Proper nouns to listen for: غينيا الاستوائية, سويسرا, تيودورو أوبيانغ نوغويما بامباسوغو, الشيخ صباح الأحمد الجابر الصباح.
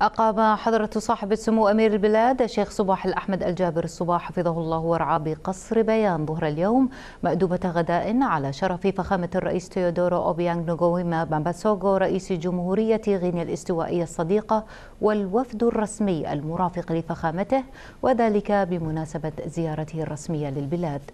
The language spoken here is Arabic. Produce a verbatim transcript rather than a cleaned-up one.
أقام حضرة صاحب السمو أمير البلاد الشيخ صباح الأحمد الجابر الصباح حفظه الله ورعاه بقصر بيان ظهر اليوم مأدوبة غداء على شرف فخامة الرئيس تيودورو أوبيانغ نوغويما بامباسوغو رئيس جمهورية غينيا الاستوائية الصديقة والوفد الرسمي المرافق لفخامته، وذلك بمناسبة زيارته الرسمية للبلاد.